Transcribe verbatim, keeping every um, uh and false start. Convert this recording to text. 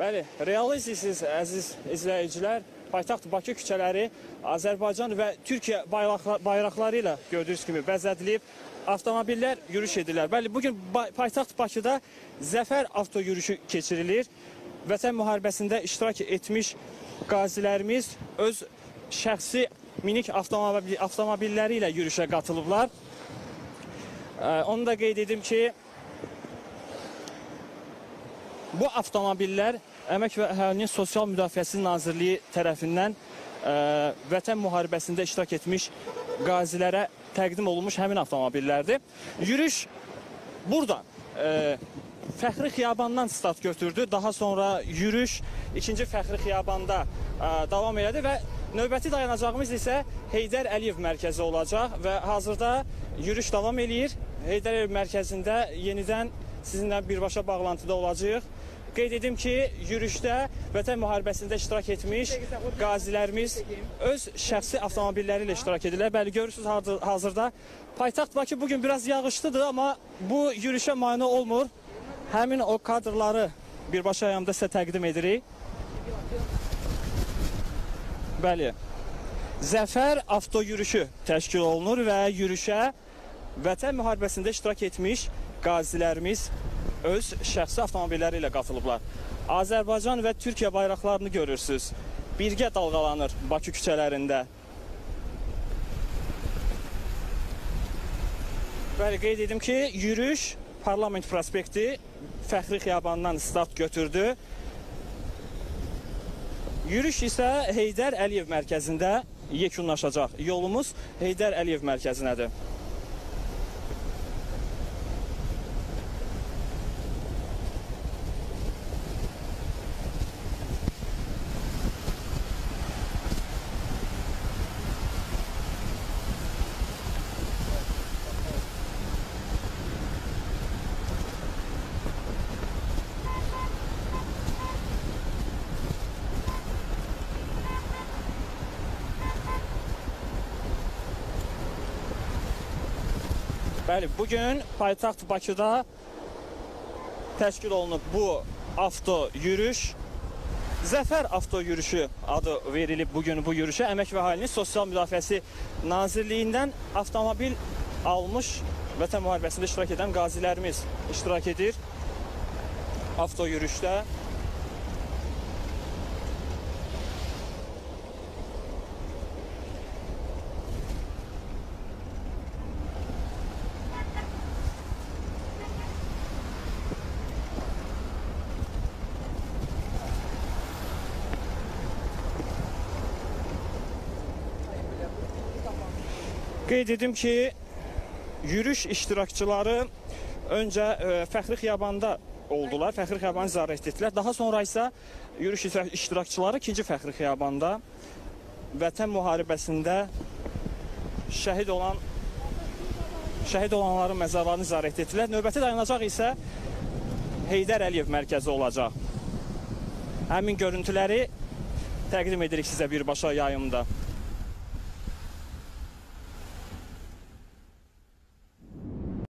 Bəli, real izləyirsiz, əziz izləyicilər. Paytaxt Bakı küçələri Azərbaycan və Türkiyə bayraqları ilə gördüyünüz kimi bəzədilib. Avtomobillər yürüş edirlər. Bəli, bugün paytaxt Bakıda ZƏFƏR avtoyürüşü keçirilir. Vətən müharibəsində iştirak etmiş qazilərimiz öz şəxsi minik avtomobil, avtomobilləri ilə yürüşə qatılıblar. Onu da qeyd edim ki, bu avtomobillər Əmək və Əhalinin Sosial Müdafiəsi Nazirliyi tərəfindən ə, vətən müharibəsində iştirak etmiş qazilərə təqdim olunmuş həmin avtomobillərdir. Yürüş buradan ə, Fəxri Xiyabandan start götürdü. Daha sonra yürüş ikinci Fəxri Xiyabanda ə, davam elədi və növbəti dayanacağımız isə Heydər Əliyev mərkəzi olacaq və hazırda yürüş davam eləyir. Heydər Əliyev mərkəzində yenidən sizinlə birbaşa bağlantıda olacağıq. Qeyd edim ki, yürüşdə Vətən müharibəsində iştirak etmiş qazilərimiz öz şəxsi avtomobilləri ilə iştirak edirlər. Bəli, görürsünüz hazırda paytaxt Bakı bugün biraz yağışlıdır, amma bu yürüşə mane olmur. Həmin o kadrları birbaşa ayağımda sizə təqdim edirik. Bəli, ZƏFƏR avtoyürüşü təşkil olunur və yürüşə Vətən müharibəsində iştirak etmiş qazilərimiz öz şəxsi avtomobilləri ilə qatılıblar. Azərbaycan və Türkiyə bayraqlarını görürsünüz. Birgə dalğalanır Bakı küçələrində. Bəli, qeyd edim ki, yürüş Parlament prospekti Fəxri Xiyabandan start götürdü. Yürüş isə Heydər Əliyev mərkəzində yekunlaşacaq. Yolumuz Heydər Əliyev mərkəzinədir. Bəli, bugün paytaxt Bakıda təşkil olunub bu avtoyürüş. ZƏFər avtoyürüşü adı verilib bugün bu yürüşə. Əmək və Əhalinin Sosial Müdafiəsi Nazirliyindən avtomobil almış vətən müharibəsində iştirak edən qazilərimiz iştirak edir avtoyürüşdə. Qeyd edim ki, yürüş iştirakçıları öncə Fəxri Xiyabanda oldular, Fəxri Xiyabanı ziyarət etdilər. Daha sonra isə yürüş iştirakçıları ikinci Fəxri Xiyabanda vətən müharibəsində şəhid olan şəhid olanların məzarlarını ziyarət etdilər. Növbəti dayanacaq isə Heydər Əliyev mərkəzi olacaq. Həmin görüntüləri təqdim edirik sizə birbaşa yayımda.